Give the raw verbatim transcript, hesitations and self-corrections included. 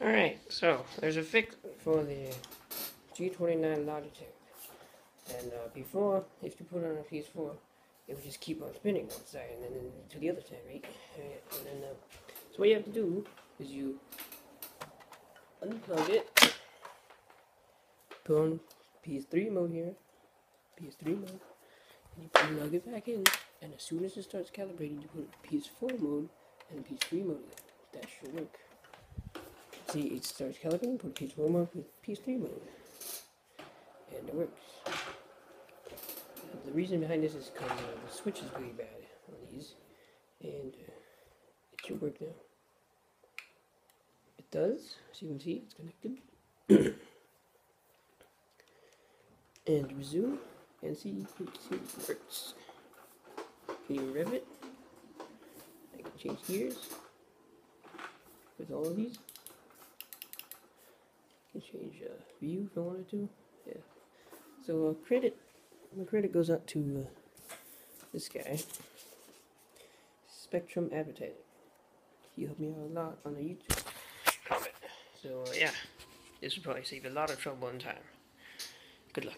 Alright, so there's a fix for the G twenty-nine Logitech. And uh, before, if you put it on a P S four, it would just keep on spinning one side and then to the other side, right? Alright, and then, uh, so what you have to do is you unplug it, put on P S three mode here, P S three mode, and you plug it back in, and as soon as it starts calibrating, you put it to P S four mode and P S three mode in. That should work. See, it starts calibrating, put P S four mode, P S three mode, and it works. The reason behind this is because uh, the switch is really bad on these, and uh, it should work now. It does, as you can see, it's connected. And resume, and see, you can see it works. Can you rev it? I can change gears with all of these. I can change uh, view if I wanted to. Yeah. So uh, credit, my credit goes out to uh, this guy, Spectrum Advertising. He helped me out a lot on the YouTube comment. So uh, yeah, this would probably save a lot of trouble and time. Good luck.